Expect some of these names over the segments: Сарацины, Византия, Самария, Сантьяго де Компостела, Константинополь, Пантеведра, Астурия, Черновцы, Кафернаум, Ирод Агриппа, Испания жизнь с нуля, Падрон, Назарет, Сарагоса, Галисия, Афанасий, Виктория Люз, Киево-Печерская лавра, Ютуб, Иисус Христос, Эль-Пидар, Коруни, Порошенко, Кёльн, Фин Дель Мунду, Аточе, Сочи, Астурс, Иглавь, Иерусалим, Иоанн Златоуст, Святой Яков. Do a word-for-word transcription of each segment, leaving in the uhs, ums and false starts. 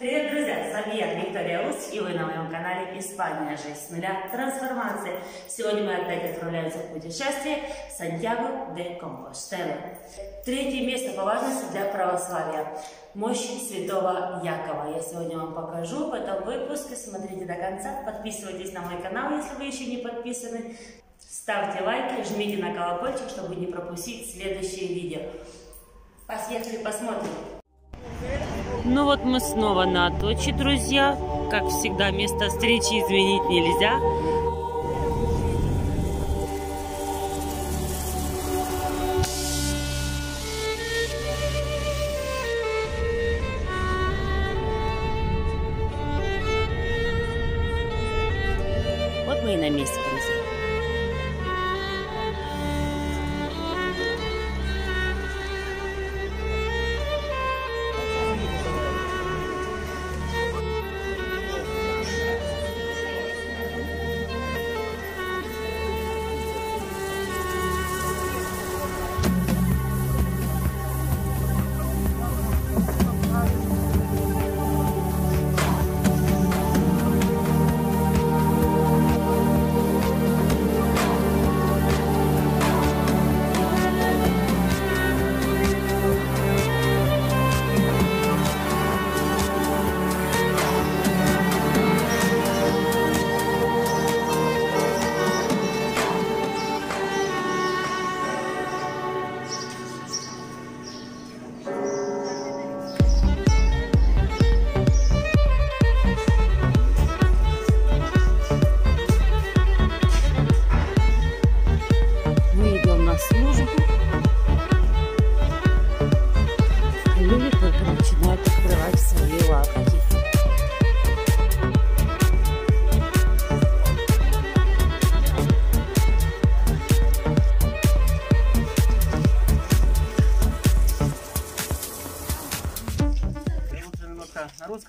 Привет, друзья! С вами я, Виктория Люз, и вы на моем канале «Испания жизнь с нуля. Трансформация». Сегодня мы опять отправляемся в путешествие в Сантьяго де Компостела. Третье место по важности для православия. Мощь святого Якова. Я сегодня вам покажу в этом выпуске. Смотрите до конца, подписывайтесь на мой канал, если вы еще не подписаны. Ставьте лайки, жмите на колокольчик, чтобы не пропустить следующие видео. Поехали, посмотрим. Ну вот мы снова на Аточе, друзья. Как всегда, место встречи изменить нельзя. Вот мы и на месте, друзья.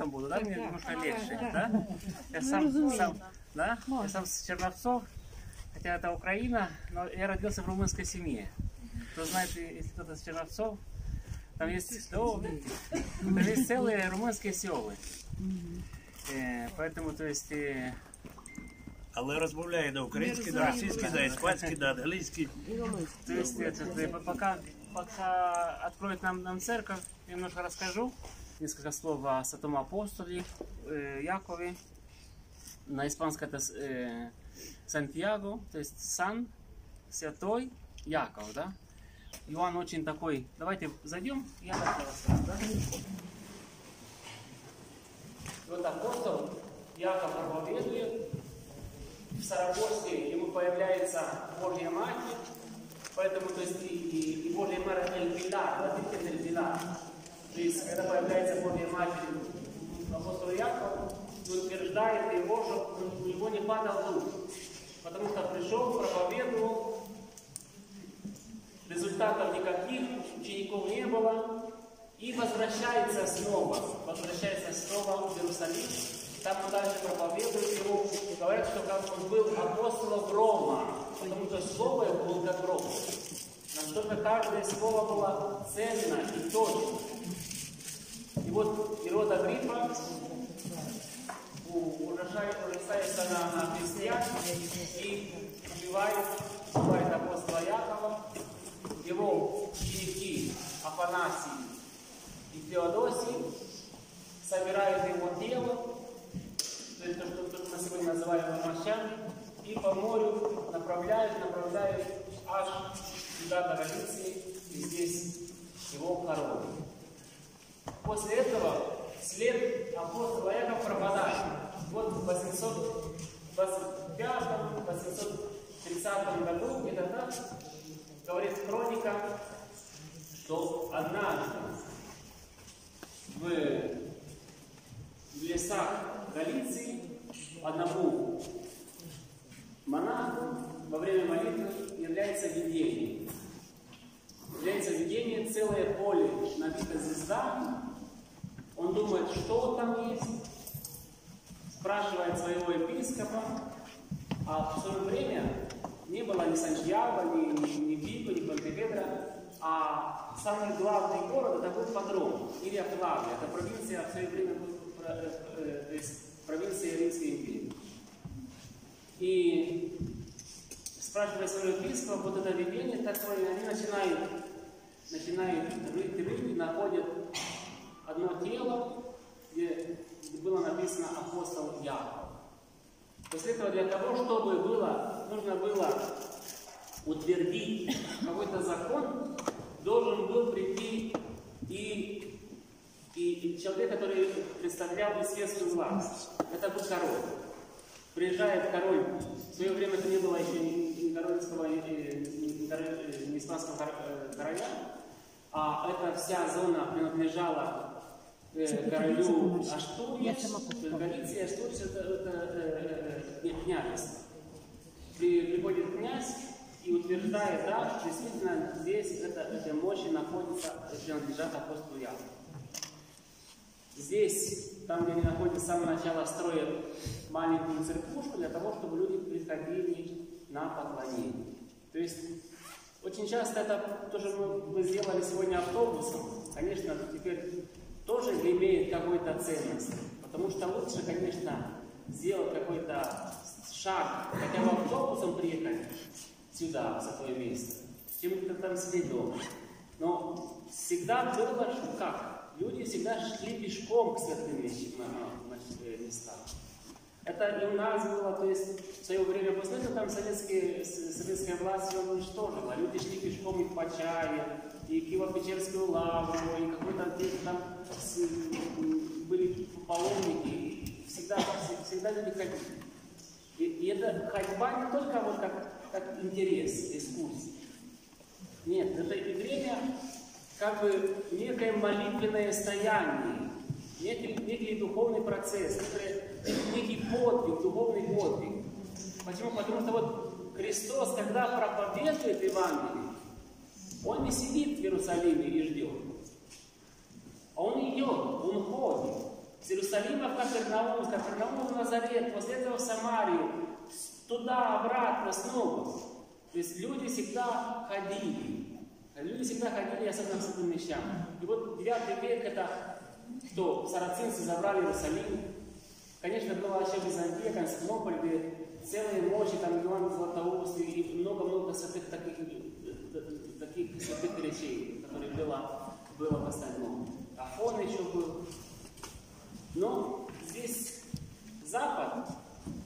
Буду, да? Мне немножко легче, да? да? Я сам, сам, да? Я сам с Черновцов, хотя это Украина, но я родился в румынской семье. Кто знает, если кто-то с Черновцов, там есть, то, там есть целые румынские селы. Э, поэтому, то есть... Э... Але розмовляє на українській, на російській, на іспанській, на англійській. То есть, это, пока, пока откроют нам, нам церковь, немножко расскажу. Несколько слов о святом апостоле э, Якове. На испанском это э, Сантьяго, то есть Сан, Святой Яков, да? И он очень такой... Давайте зайдем, я так расскажу, да? Вот апостол Яков проповедует. В Сарагосе ему появляется Божья Матерь, поэтому, то есть, и, и Божья Матерь Эль-Пидар, Эль-Пидар. То есть, когда появляется Божья Матерь апостола Якова, утверждает его, что у него не падал дух, потому что пришел, проповедовал, результатов никаких, учеников не было, и возвращается снова, возвращается снова в Иерусалим, там он дальше проповедует его, говорят, что как он был апостолом грома, потому что слово его было как гром, настолько каждое слово было ценно и точно. И вот Ирод Агриппа ужасается на, на крестьян и убивает, убивает апостола Якова. Его ученики Афанасий и Феодосий собирают его тело, то есть то, что мы сегодня называем мощами, и по морю направляют, направляют аж сюда до Галисии, и здесь его хоронят. После этого след апостола Якова пропадает. Вот в восемьсот двадцать пятом — восемьсот тридцатом году, где-то так, говорит хроника, что однажды в лесах Галиции одному монаху во время молитвы является видение. Является видение, целое поле, набито звездами. Он думает, что там есть, спрашивает своего епископа, а в свое время не было ни Сантьяго, ни, ни, ни Пико, ни Пантеведра, а самый главный город это был Падрон, или Иглавь, это провинция в свое время провинции Римской империи. И спрашивая своего епископа, вот это видение такое, они начинают, начинают рыть, рыть, находят одно тело, где было написано апостол Яков. После этого для того, чтобы было, нужно было утвердить какой-то закон, должен был прийти и, и, и человек, который представлял светскую власть. Это был король. Приезжает король, в свое время это не было еще ни корольского, ни испанского короля, а эта вся зона принадлежала королю Астурии, Галисия, Астурс, это, это, это не княжество. Приходит князь и утверждает, да, что действительно здесь это, эти мощи находятся, принадлежат апостолу Якову. Здесь, там, где они находятся, с самого начала строят маленькую церквушку для того, чтобы люди приходили на поклонение. То есть очень часто это то, что мы, мы сделали сегодня автобусом, конечно, теперь тоже имеет какую-то ценность, потому что лучше, конечно, сделать какой-то шаг, хотя бы автобусом приехать сюда, в такое место, чем это там себе дома. Но всегда было, что как? Люди всегда шли пешком к святым местам. Это и у нас было, то есть в свое время, после этого там советские, советская власть ее уничтожила, люди шли пешком и по чаю, и Киево-Печерскую лавру, и какой-то где там были паломники, всегда, всегда люди ходили. И, и эта ходьба не только вот как, как интерес, экскурсия. Нет, это и время как бы некое молитвенное стояние, некий, некий духовный процесс, некий подвиг, духовный подвиг. Почему? Потому что вот Христос, когда проповедует Евангелие, Он не сидит в Иерусалиме и ждет. Он идет, он ходит. С Иерусалима в Кафернаум, с Кафернаума в Назарет, после этого в Самарию, туда, обратно, снова. То есть люди всегда ходили. Люди всегда ходили, особенно к святым вещам. И вот девятый век это кто? Сарацинцы забрали Иерусалим. Конечно, была еще Византия, Константинополь, где целые мощи, там Иоанн Златоуст и много-много святых таких людей. Таких святых речей, которые было, было в остальном. Афон еще был. Но здесь Запад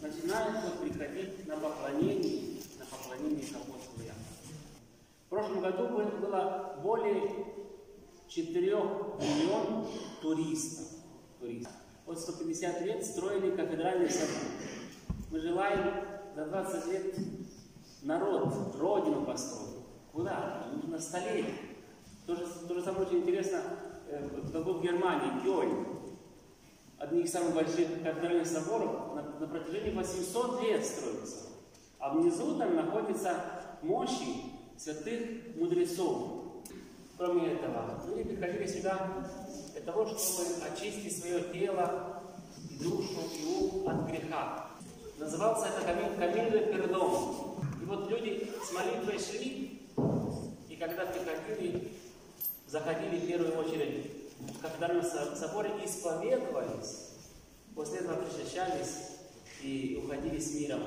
начинает вот приходить на поклонение, на поклонение к апостолу Якову. В прошлом году было более четырёх миллионов туристов. туристов. Вот сто пятьдесят лет строили кафедральный собор. Мы желаем за двадцать лет народ, родину построить. Куда? Нужно столетие. То же, то же самое очень интересно, как был в Германии, Кёльн. Одних из самых больших кафедральных соборов на, на протяжении восьмисот лет строится. А внизу там находятся мощи святых мудрецов. Кроме этого, люди приходили сюда для того, чтобы очистить свое тело, душу и ум от греха. Назывался это камин пердом. И вот люди с молитвой шли, и когда приходили, заходили в первую очередь в кафедральном соборе и исповедовались, после этого причащались и уходили с миром.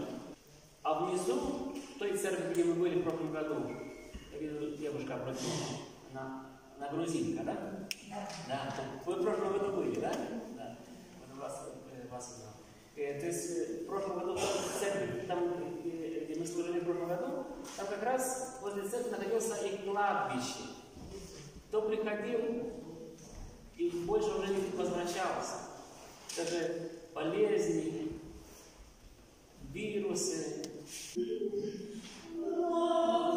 А внизу, в той церкви, где мы были в прошлом году, я вижу, девушка обратилась, она, она грузинка, да? Да. Да. Вы в прошлом году были, да? Да. Вот вас, вас узнал. То есть в прошлом году в церкви, там, где мы служили в прошлом году, там как раз возле церкви находился и кладбище. Кто приходил и больше уже не возвращался. Даже болезни, вирусы. Oh,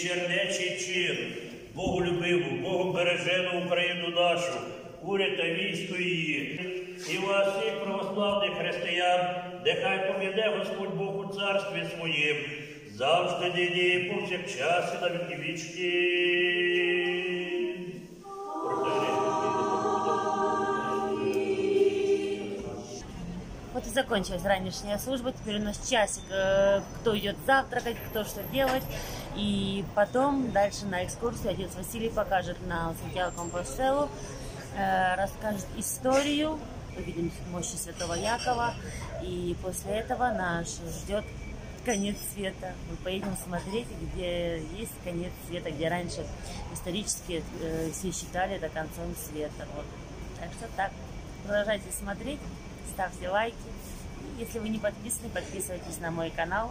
чернечий чин, Боголюбиву, Богом бережену Україну нашу, уряд та військо її, і вас всіх православних християн, нехай поведе Господь Бог у царстві своїм, завжди нині і повсякчас і навіки вічні. Вот и закончилась ранешняя служба, теперь у нас часик, кто идет завтракать, кто что делать. И потом дальше на экскурсию отец Василий покажет на Сантьяго де Компостелу, расскажет историю, увидим мощи святого Якова. И после этого нас ждет конец света. Мы поедем смотреть, где есть конец света, где раньше исторически все считали это концом света. Вот. Так что так, продолжайте смотреть. Ставьте лайки. Если вы не подписаны, подписывайтесь на мой канал.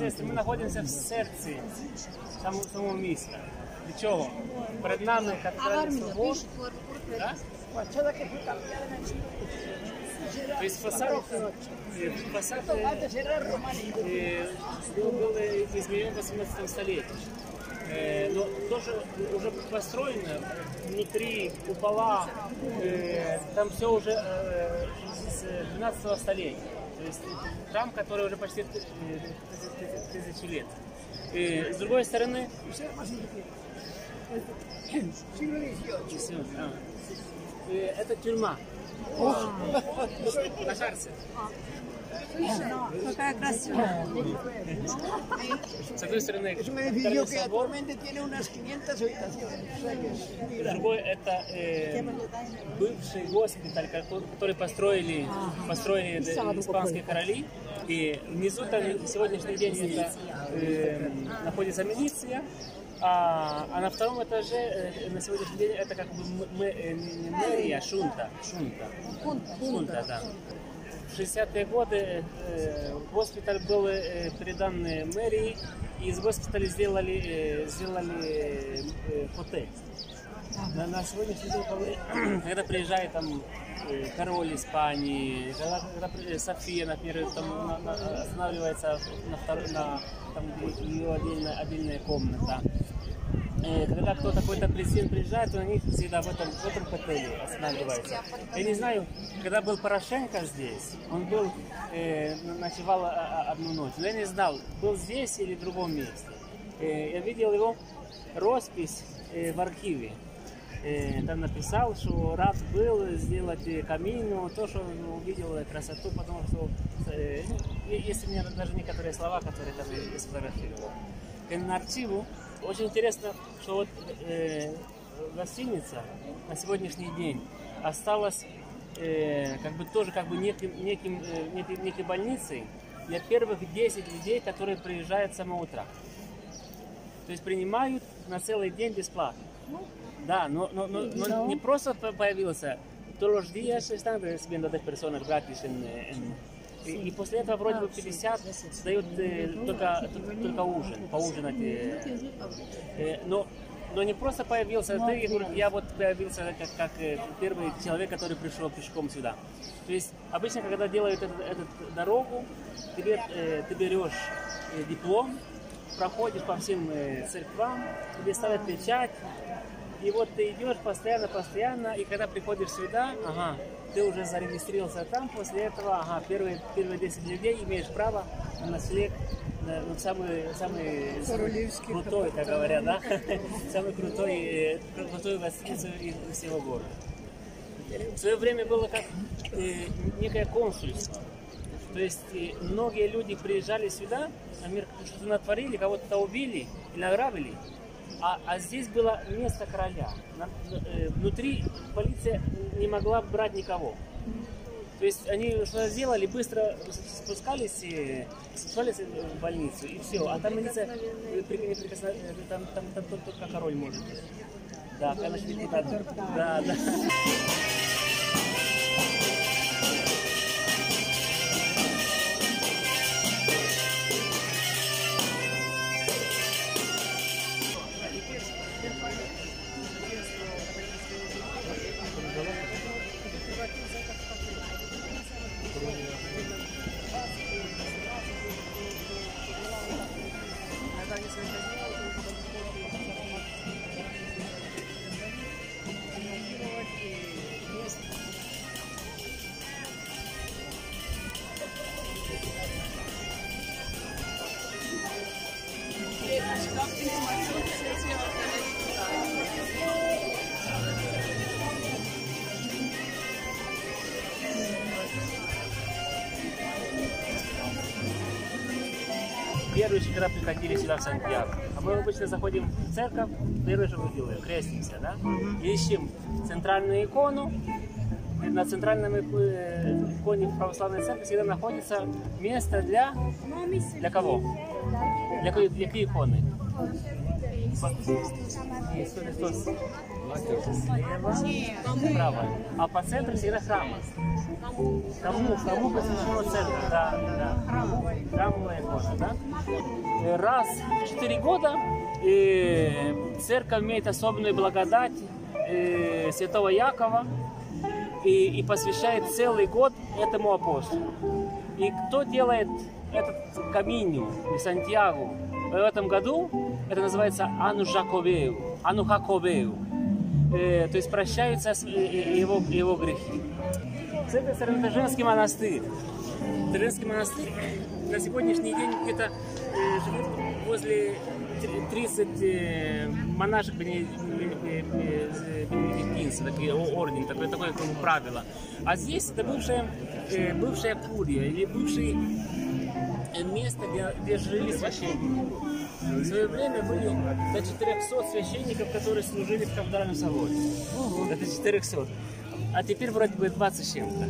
Ми знаходимося в серці самого, самого міста. Для чого? Перед нами катедральний собор. Тобто фасад були змінені в восемнадцатом столетии. Но то, что уже построено, внутри купола, там все уже с двенадцатого столетия. То есть храм, который уже почти тысячу лет. И, с другой стороны, это тюрьма. На шарсе. Какая красивая. С одной стороны, собор. С другой, это э, бывший госпиталь, который построили, построили испанские короли. И внизу там сегодняшний день это, э, находится милиция. А, а на втором этаже э, на сегодняшний день это как бы мэрия, шунта. Шунта, шунта, да. В шестидесятые годы э, госпиталь был э, передан мэрии, и из госпиталя сделали, э, сделали э, отель. На, на сегодняшний день, когда приезжает там, э, король Испании, когда, когда София, например, там, на, на, останавливается на, второй, на там, ее отдельная, отдельная комната. Когда кто-то, какой-то президент приезжает, то на них всегда в этом, в этом отеле останавливается. Я не знаю, когда был Порошенко здесь, он был, э, ночевал одну ночь, но я не знал, был здесь или в другом месте. Э, я видел его роспись э, в архиве. Э, там написал, что рад был сделать камин, но то, что он увидел красоту, потому что э, есть у меня даже некоторые слова, которые там я сфотографировал. На архиву. Очень интересно, что вот э, гостиница на сегодняшний день осталась э, как бы тоже как бы неким, неким, э, некой, некой больницей для первых десяти людей, которые приезжают с самого утра. То есть принимают на целый день бесплатно. Да, но, но, но, но не просто появился, и после этого вроде бы пятьдесят дают э, только, только ужин, поужинать. Э, э, но, но не просто появился ты, я, я вот появился как, как первый человек, который пришел пешком сюда. То есть обычно, когда делают эту, эту дорогу, тебе, э, ты берешь э, диплом, проходишь по всем э, церквам, тебе ставят печать, и вот ты идешь постоянно, постоянно, и когда приходишь сюда, ага, ты уже зарегистрировался там, после этого, ага, первые, первые десять людей имеешь право на ночлег, на, на самый, самый крутой, как говорят, да? Самый крутой гостиницу из всего города. В свое время было как э, некое консульство, то есть э, многие люди приезжали сюда, например, что-то натворили, кого-то убили или ограбили. А, а здесь было место короля. Внутри полиция не могла брать никого. То есть они что сделали, быстро спускались, спускались в больницу и все. А там полиция там, там, там только король может. Да, конечно, депутат. Да, да. Первые когда приходили сюда в Сантьяго. А мы обычно заходим в церковь, первое, что мы делаем, крестимся, да? Ищем центральную икону. На центральном иконе православной церкви всегда находится место для... Для кого? Для какой иконы? Иисус Христос. Слева, а по центру всегда храма. Кому, кому посвящено центр? Да, да. Храмовая икона, да? Раз в четыре года церковь имеет особенную благодать святого Якова и, и посвящает целый год этому апостолу. И кто делает этот каминью в Сантьяго в этом году, это называется Анухаковеу. Анухаковеу. Э, то есть прощаются его, его грехи. Церковь Сарагосский монастырь. Сарагосский монастырь на сегодняшний день где-то э, живут возле тридцати э, монашек бенедиктинцев, такие орден, такое, такое правило. А здесь это бывшая, э, бывшая курия или бывший место, где, где жили священники. В свое время были до четырёхсот священников, которые служили в Кафедральном соборе. Это четырёхсот. А теперь вроде бы двадцать с чем-то.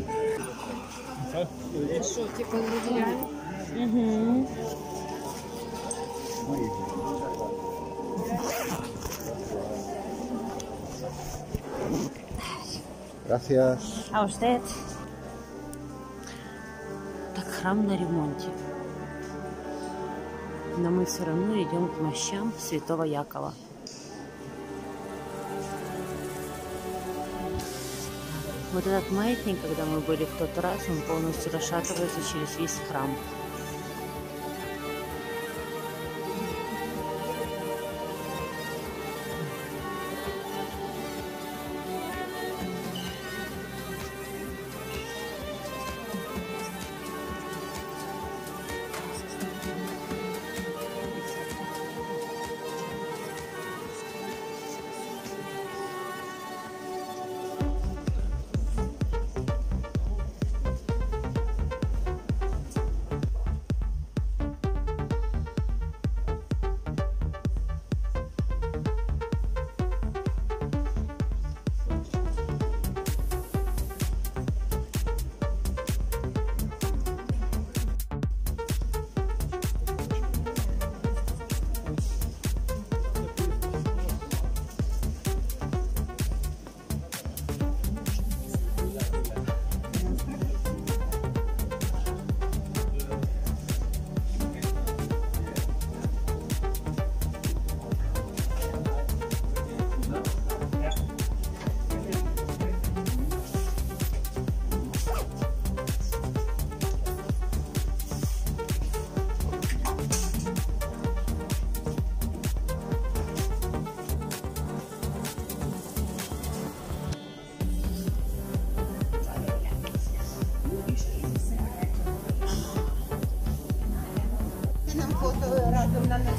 А уж это так храм на ремонте. Но мы все равно идем к мощам святого Якова. Вот этот маятник, когда мы были в тот раз, он полностью расшатывается через весь храм.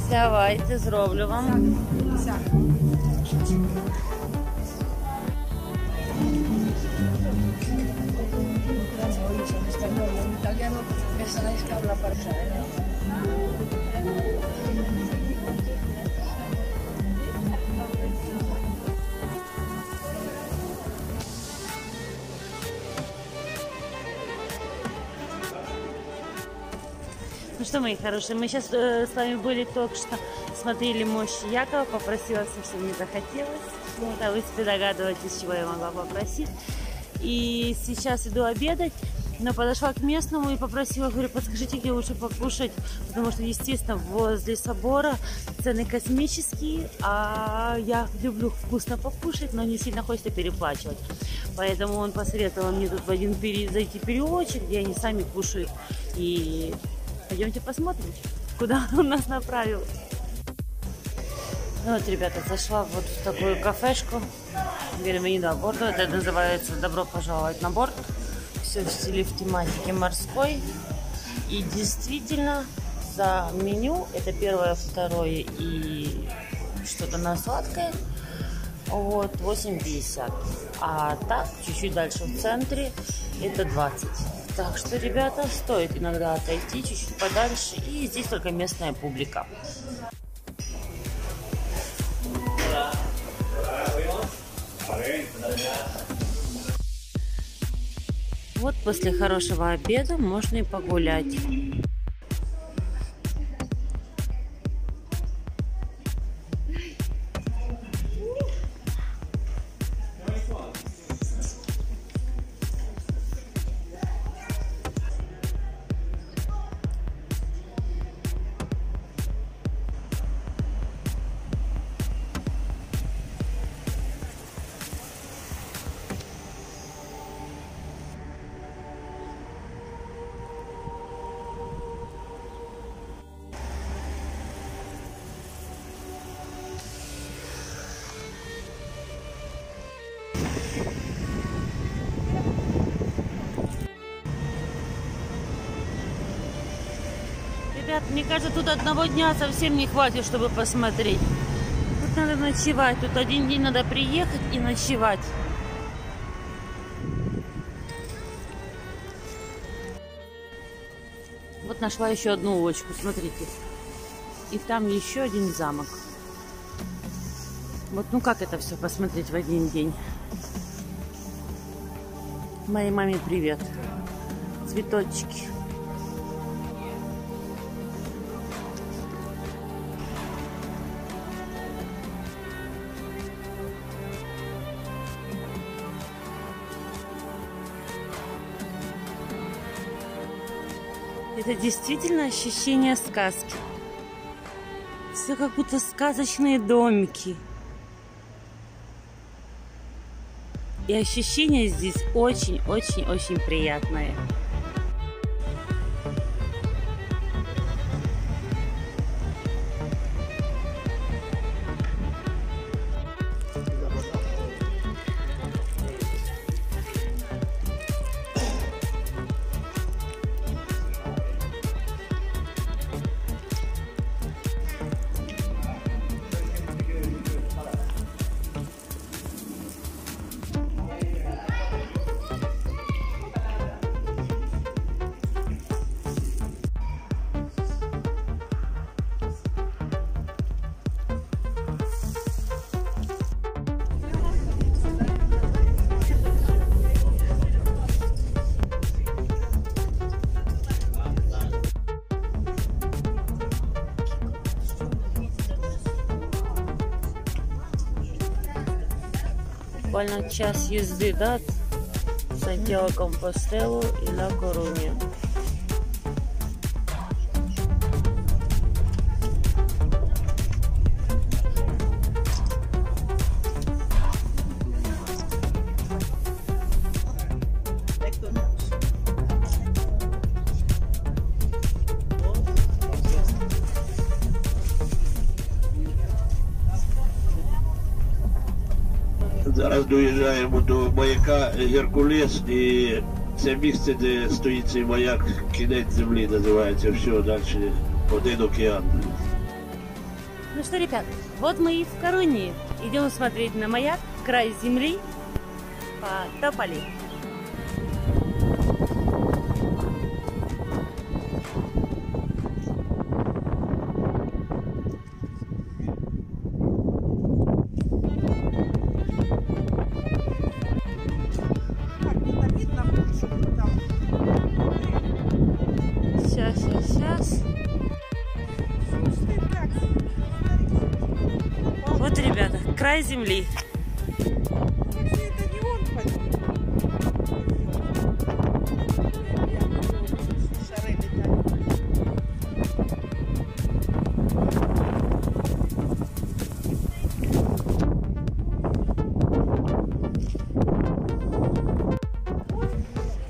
Давайте, зроблю вам. Ну что, мои хорошие, мы сейчас э, с вами были только что, смотрели мощь Якова, попросила, совсем не захотелось. Ну, да, вы себе догадываетесь, чего я могла попросить. И сейчас иду обедать, но подошла к местному и попросила, говорю, подскажите, где лучше покушать, потому что, естественно, возле собора цены космические, а я люблю вкусно покушать, но не сильно хочется переплачивать. Поэтому он посоветовал мне тут в один пере... зайти переулочек, где они сами кушают, и... Пойдемте посмотрим, куда он нас направил. Ну вот, ребята, зашла вот в такую кафешку. Говорим, меню на борт. Это называется «Добро пожаловать на борт». Все в стиле, в тематике морской. И действительно, за меню. Это первое, второе и что-то на сладкое. Вот, восемь пятьдесят. А так, чуть-чуть дальше в центре, это двадцать. Так что, ребята, стоит иногда отойти чуть-чуть подальше. И здесь только местная публика. Вот после хорошего обеда можно и погулять. Ребят, мне кажется, тут одного дня совсем не хватит, чтобы посмотреть. Тут надо ночевать. Тут один день надо приехать и ночевать. Вот нашла еще одну улочку, смотрите. И там еще один замок. Вот, ну как это все посмотреть в один день? Моей маме привет. Цветочки. Это действительно ощущение сказки. Все как будто сказочные домики. И ощущения здесь очень-очень-очень приятные. Буквально час езды, да, в Сантьяго де Компостелу и на Корунью. Зараз доїжджаємо до маяка Геркулес, і це місце, де стоїть цей маяк, кінець землі називається, все, дальше один океан. Ну что, ребят, вот мы и в Коруни. Идем смотреть на маяк, край земли, потопали. Край земли. Он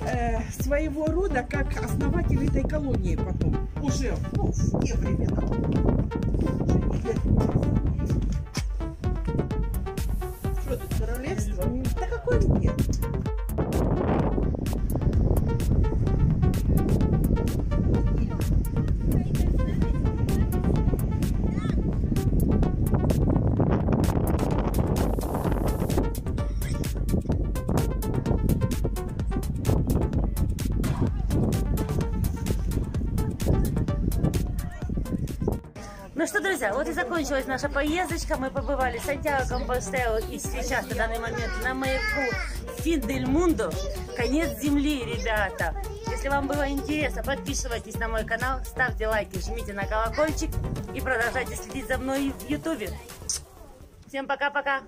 э, своего рода как основатель этой колонии потом, уже ну, в те времена. Thank you. Ну что, друзья, вот и закончилась наша поездочка. Мы побывали в Сантьяго де Компостела и сейчас, на данный момент, на маяку Фин Дель Мунду. Конец земли, ребята. Если вам было интересно, подписывайтесь на мой канал, ставьте лайки, жмите на колокольчик и продолжайте следить за мной в Ютубе. Всем пока-пока!